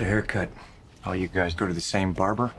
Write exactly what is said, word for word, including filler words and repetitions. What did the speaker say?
What's the haircut? All you guys go to the same barber?